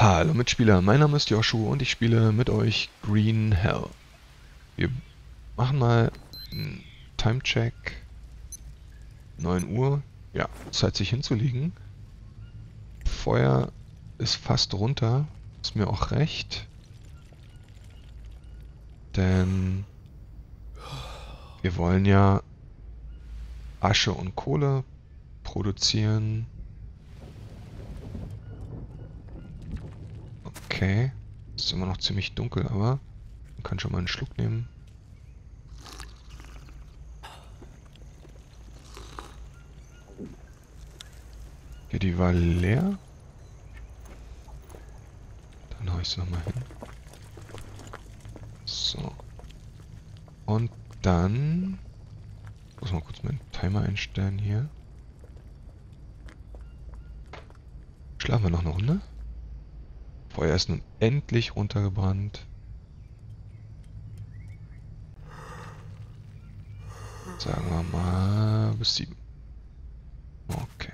Hallo Mitspieler, mein Name ist Joshua und ich spiele mit euch Green Hell. Wir machen mal einen Time-Check. 9 Uhr. Ja, Zeit sich hinzulegen. Feuer ist fast runter. Ist mir auch recht. Denn wir wollen ja Asche und Kohle produzieren. Okay, ist immer noch ziemlich dunkel, aber man kann schon mal einen Schluck nehmen. Ja, die war leer. Dann hau ich sie nochmal hin. So. Und dann... Ich muss mal kurz meinen Timer einstellen hier. Schlafen wir noch eine Runde? Feuer ist nun endlich runtergebrannt. Sagen wir mal bis 7. Okay.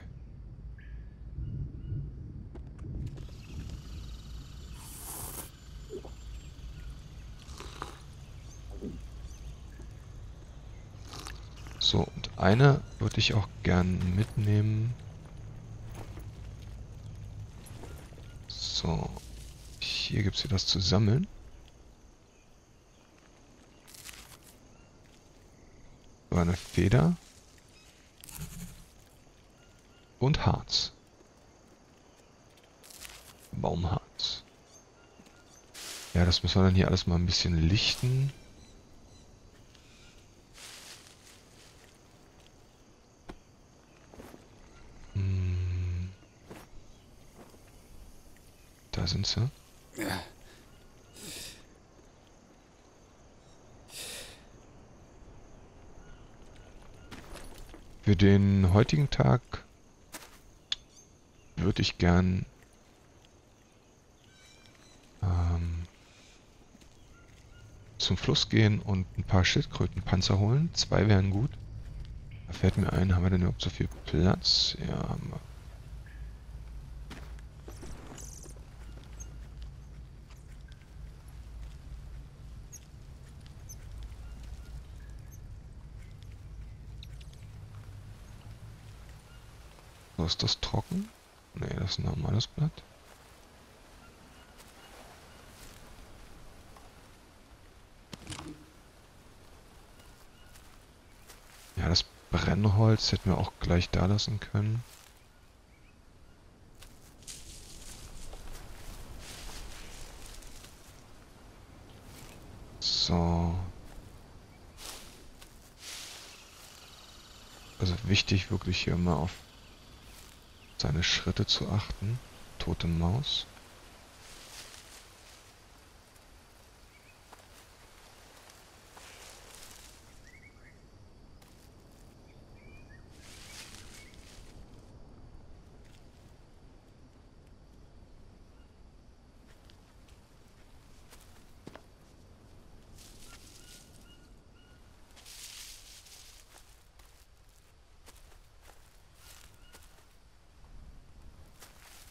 So, und eine würde ich auch gern mitnehmen. So. Hier gibt es hier was zu sammeln. So eine Feder. Und Harz. Baumharz. Ja, das müssen wir dann hier alles mal ein bisschen lichten. Da sind sie. Für den heutigen Tag würde ich gern zum Fluss gehen und ein paar Schildkrötenpanzer holen. 2 wären gut. Da fällt mir ein, haben wir denn überhaupt so viel Platz? Ja, haben wir. Ist das trocken? Ne, das ist ein normales Blatt. Ja, das Brennholz hätten wir auch gleich da lassen können. So. Also wichtig wirklich hier immer auf seine Schritte zu achten. Tote Maus.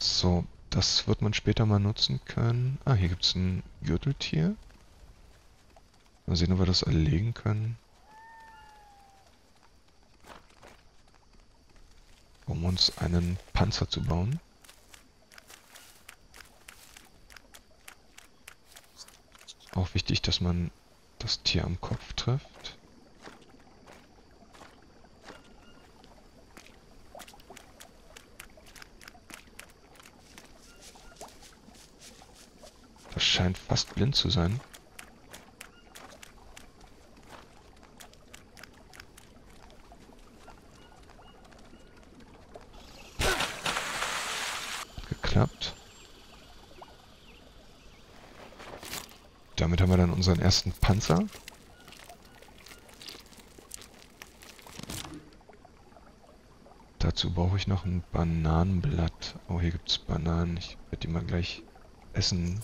So, das wird man später mal nutzen können. Ah, hier gibt es ein Gürteltier. Mal sehen, ob wir das erlegen können. Um uns einen Panzer zu bauen. Auch wichtig, dass man das Tier am Kopf trifft. Scheint fast blind zu sein. Geklappt. Damit haben wir dann unseren ersten Panzer. Dazu brauche ich noch ein Bananenblatt. Oh, hier gibt es Bananen. Ich werde die mal gleich essen.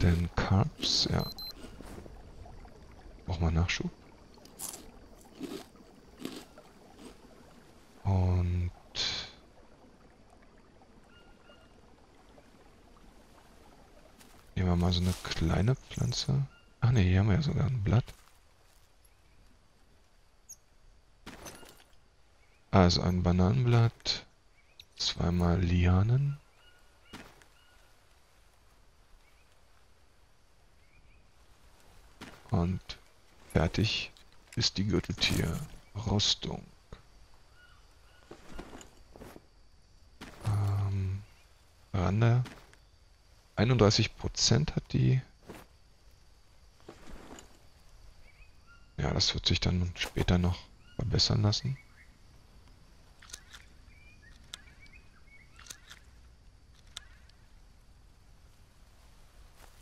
Denn Carbs, ja. Braucht man Nachschub. Und Nehmen wir mal so eine kleine Pflanze. Ach ne, hier haben wir ja sogar ein Blatt. Also ein Bananenblatt, zweimal Lianen. Und fertig ist die Gürteltierrüstung. Rande 31% hat die. Ja, das wird sich dann später noch verbessern lassen.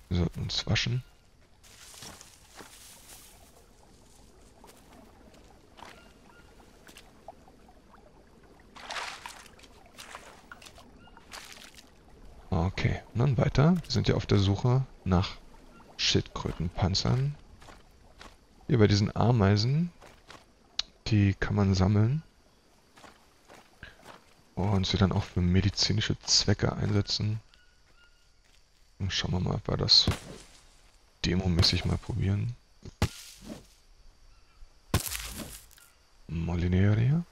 Wir sollten uns waschen. Okay, und dann weiter. Wir sind ja auf der Suche nach Schildkrötenpanzern. Hier bei diesen Ameisen, die kann man sammeln und sie dann auch für medizinische Zwecke einsetzen. Und schauen wir mal, ob wir das demomäßig mal probieren. Moliniere.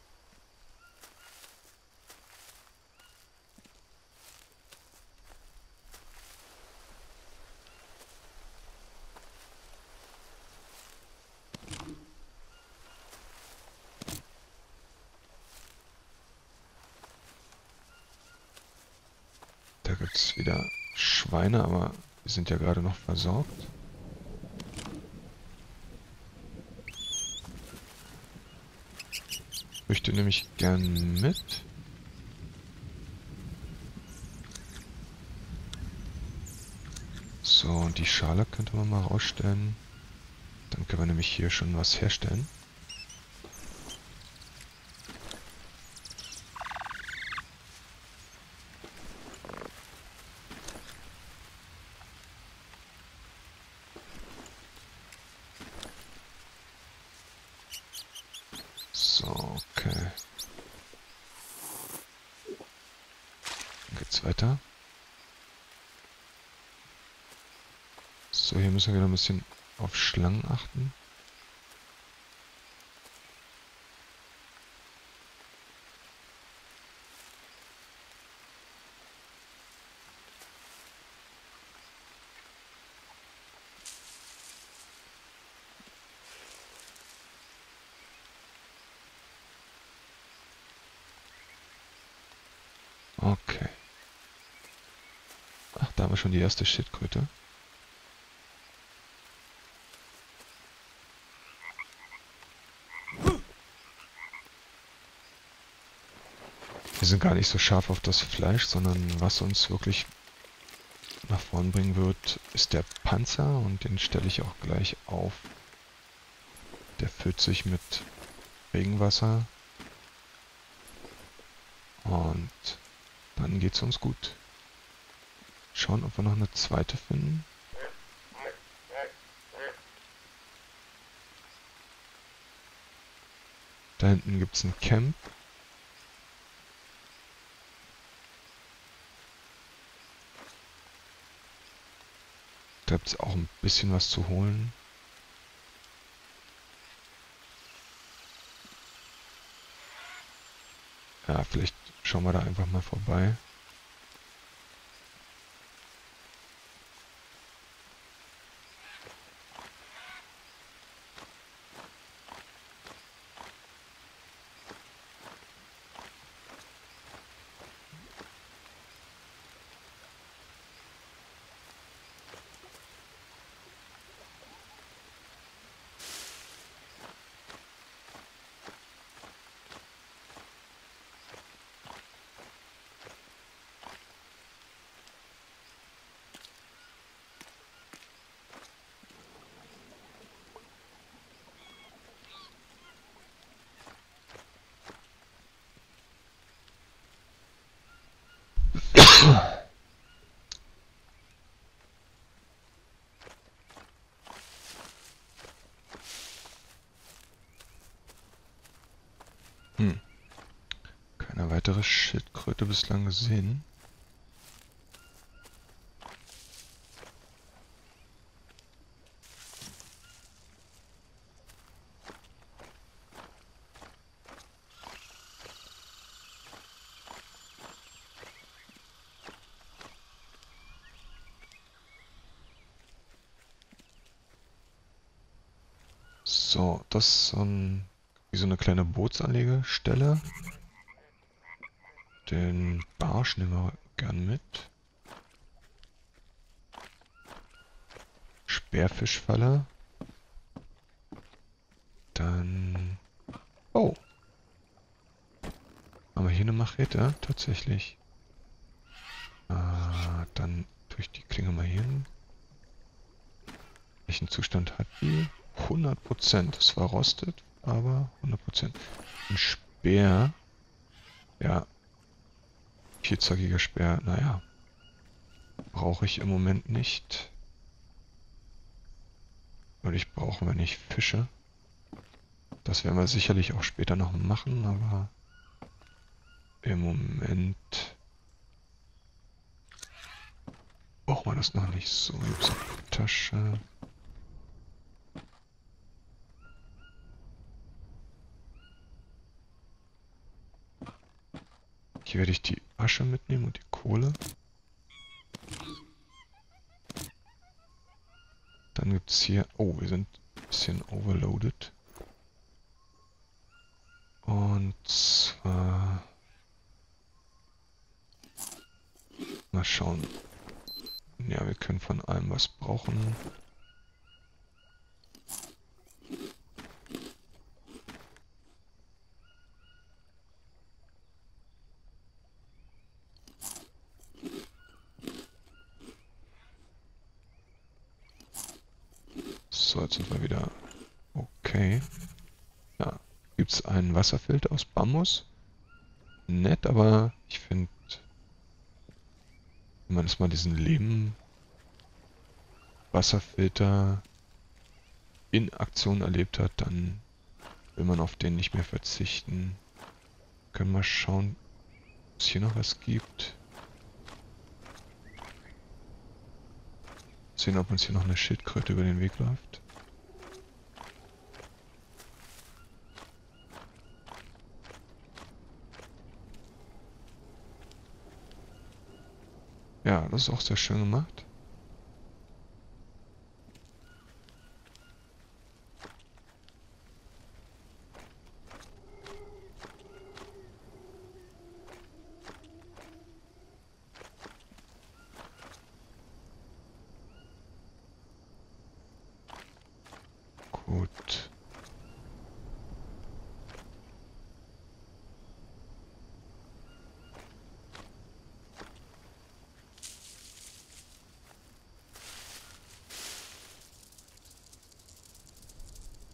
Da gibt es wieder Schweine, aber die sind ja gerade noch versorgt. Möchte nämlich gern mit. So, und die Schale könnte man mal rausstellen. Dann können wir nämlich hier schon was herstellen. Weiter. So, hier müssen wir wieder ein bisschen auf Schlangen achten. Okay. Da haben wir schon die erste Schildkröte. Wir sind gar nicht so scharf auf das Fleisch, sondern was uns wirklich nach vorn bringen wird, ist der Panzer und den stelle ich auch gleich auf. Der füllt sich mit Regenwasser und dann geht's uns gut. Schauen, ob wir noch eine zweite finden. Da hinten gibt es ein Camp. Da gibt es auch ein bisschen was zu holen. Ja, vielleicht schauen wir da einfach mal vorbei. Keine weitere Schildkröte bislang gesehen. So, das wie so eine kleine Bootsanlegestelle. Den Barsch nehmen wir gern mit. Speerfischfalle. Dann... Oh! Haben wir hier eine Machete? Tatsächlich. Dann tue ich die Klinge mal hier hin. Welchen Zustand hat die? 100%. Es war rostet, aber 100%. Ein Speer. Ja. Vierzackiger Speer. Naja. Brauche ich im Moment nicht. Und ich brauche, wenn ich Fische. Das werden wir sicherlich auch später noch machen, aber im Moment brauchen wir das noch nicht. So, Tasche. Hier werde ich die Asche mitnehmen und die Kohle. Dann gibt es hier... Oh, wir sind ein bisschen overloaded. Und zwar... Mal schauen. Ja, wir können von allem was brauchen. So, jetzt sind wir wieder... Okay. Ja. Gibt es einen Wasserfilter aus Bambus? Nett, aber ich finde, wenn man jetzt mal diesen Lehm-Wasserfilter in Aktion erlebt hat, dann will man auf den nicht mehr verzichten. Können wir schauen, ob es hier noch was gibt. Sehen, ob uns hier noch eine Schildkröte über den Weg läuft. Ja, das ist auch sehr schön gemacht. Gut.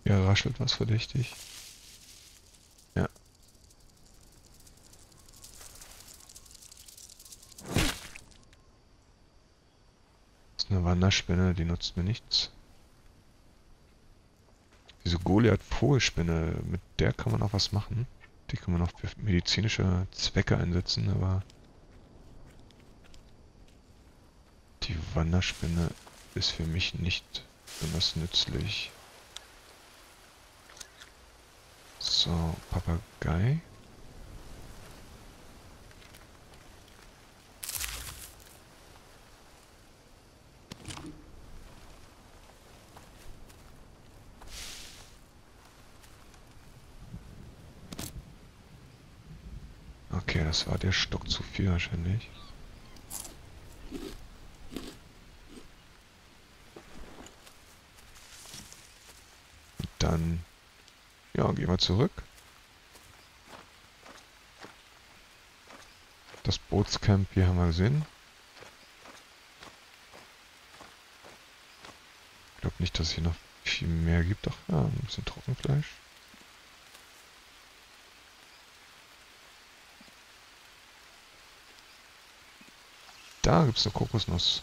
Ja, raschelt was verdächtig. Ja. Das ist eine Wanderspinne, die nutzt mir nichts. Diese Goliath-Vogelspinne, mit der kann man auch was machen. Die kann man auch für medizinische Zwecke einsetzen, aber... Die Wanderspinne ist für mich nicht besonders nützlich. So, Papagei. Okay, das war der Stock zu viel wahrscheinlich. Und dann... Ja, gehen wir zurück. Das Bootscamp hier haben wir gesehen. Ich glaube nicht, dass es hier noch viel mehr gibt. Ach ja, ein bisschen Trockenfleisch. Da gibt es eine Kokosnuss.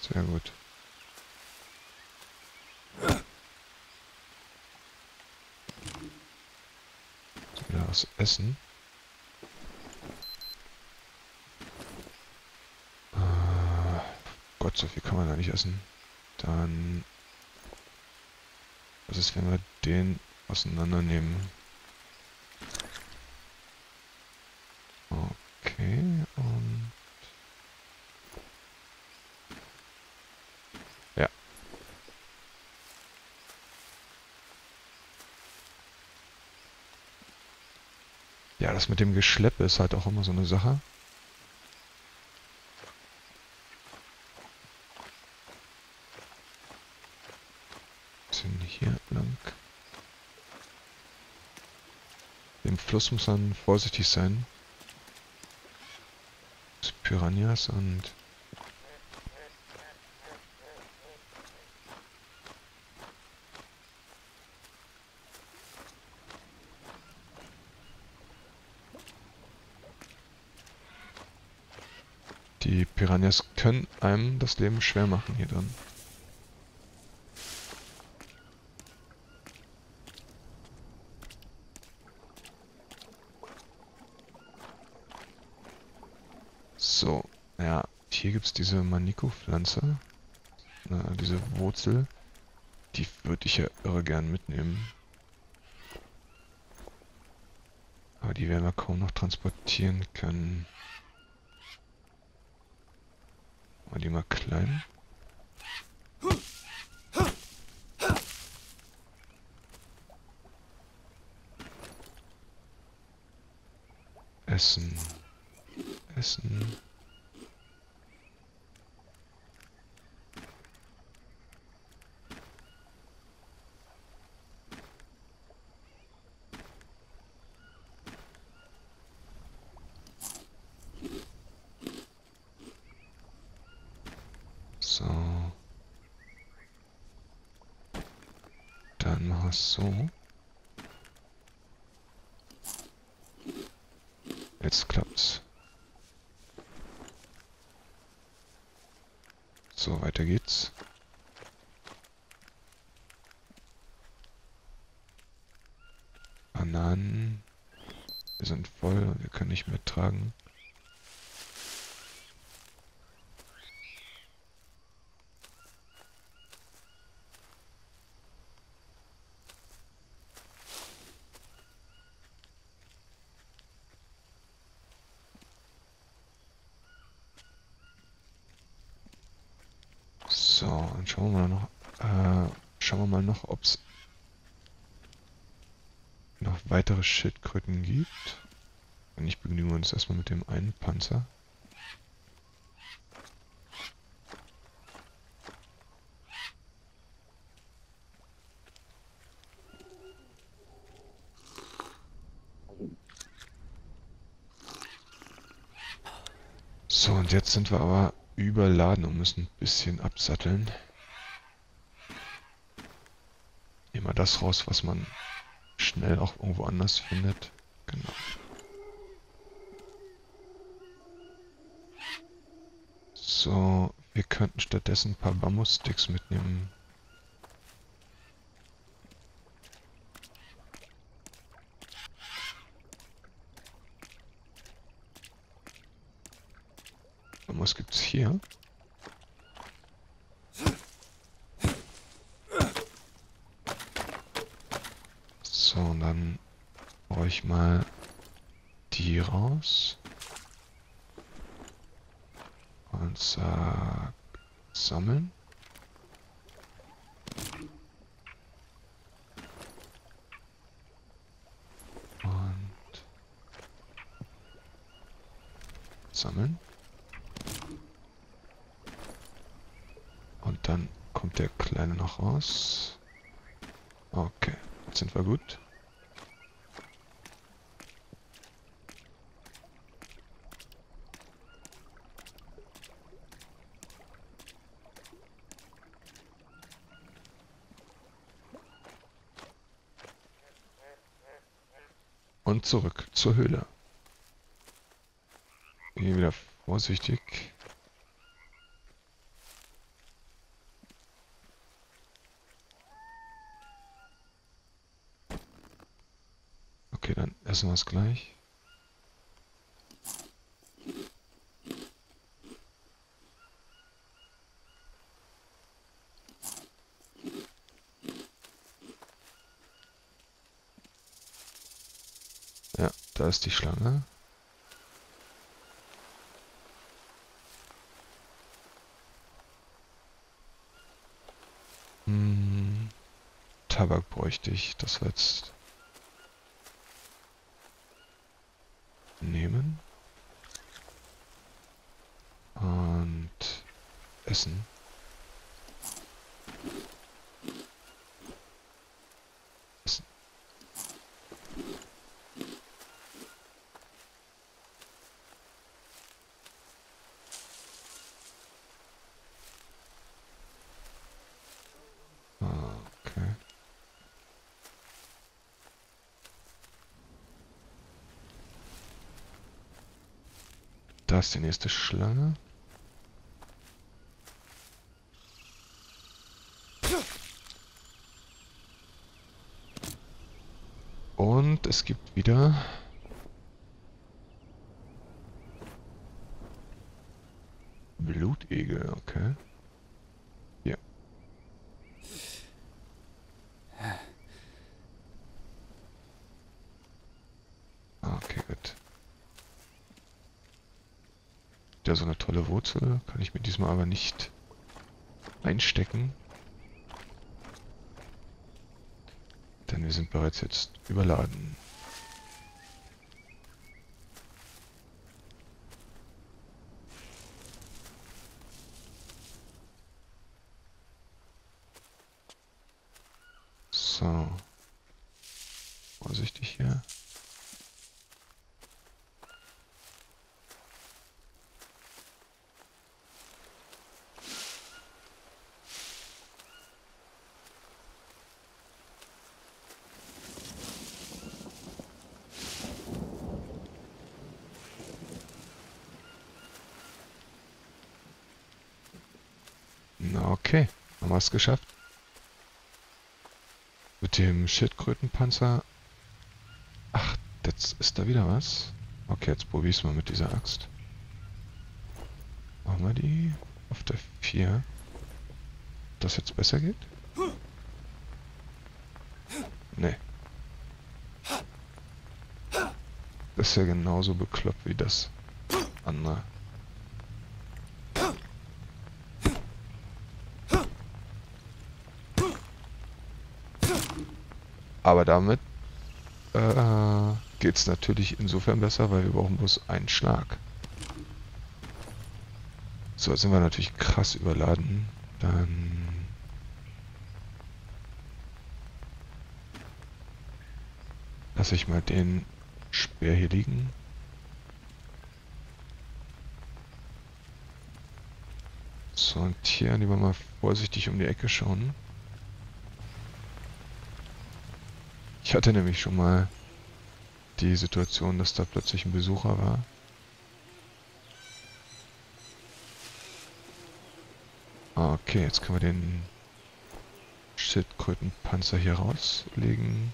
Sehr gut. Essen. Gott, so viel kann man da nicht essen. Dann... Was ist, wenn wir den auseinandernehmen? Okay, und... Ja. Ja, das mit dem Geschleppe ist halt auch immer so eine Sache. Bisschen hier lang. Im Fluss muss man vorsichtig sein. Piranhas und... Die Piranhas können einem das Leben schwer machen hier drin. So, ja, hier gibt es diese Maniko-Pflanze, diese Wurzel, die würde ich ja irre gern mitnehmen. Aber die werden wir kaum noch transportieren können. Mal die mal klein. Essen. Essen. So. Dann mach es so. Jetzt klappt's. So, weiter geht's. Bananen. Wir sind voll und wir können nicht mehr tragen. So, dann schauen wir mal noch, ob es noch weitere Schildkröten gibt. Wenn nicht, begnügen wir uns erstmal mit dem einen Panzer. So, und jetzt sind wir aber überladen und müssen ein bisschen absatteln. Immer das raus, was man schnell auch irgendwo anders findet. Genau. So, wir könnten stattdessen ein paar Bambussticks mitnehmen. Was gibt's hier? So, und dann brauche ich mal die raus. Und zack, sammeln. Und sammeln. Dann kommt der Kleine noch raus. Okay, jetzt sind wir gut. Und zurück zur Höhle. Hier wieder vorsichtig. Essen wir es gleich. Ja, da ist die Schlange. Tabak bräuchte ich, das war jetzt... nehmen und essen. Da ist die nächste Schlange. Und es gibt wieder... Blutegel, okay. Ja. Okay, gut. Ja, so eine tolle Wurzel kann ich mir diesmal aber nicht einstecken, denn wir sind bereits jetzt überladen. So, vorsichtig hier. Okay, haben wir es geschafft. Mit dem Schildkrötenpanzer. Ach, jetzt ist da wieder was. Okay, jetzt probiere ich es mal mit dieser Axt. Machen wir die auf der 4. Ob das jetzt besser geht? Nee. Das ist ja genauso bekloppt wie das andere. Aber damit geht es natürlich insofern besser, weil wir brauchen bloß einen Schlag. So, jetzt sind wir natürlich krass überladen. Dann... lasse ich mal den Speer hier liegen. So, und hier lieber mal vorsichtig um die Ecke schauen. Ich hatte nämlich schon mal die Situation, dass da plötzlich ein Besucher war. Okay, jetzt können wir den Schildkrötenpanzer hier rauslegen.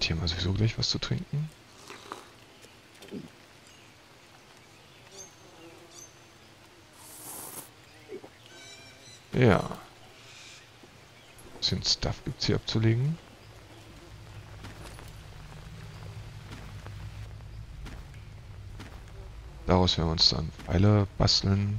Hier haben wir sowieso gleich was zu trinken. Ja. Ein bisschen Stuff gibt's hier abzulegen. Daraus werden wir uns dann Pfeile basteln.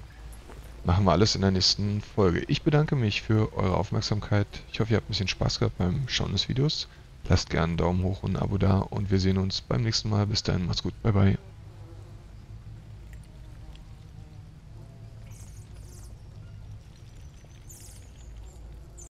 Machen wir alles in der nächsten Folge. Ich bedanke mich für eure Aufmerksamkeit. Ich hoffe, ihr habt ein bisschen Spaß gehabt beim Schauen des Videos. Lasst gerne einen Daumen hoch und ein Abo da und wir sehen uns beim nächsten Mal. Bis dahin, macht's gut. Bye bye.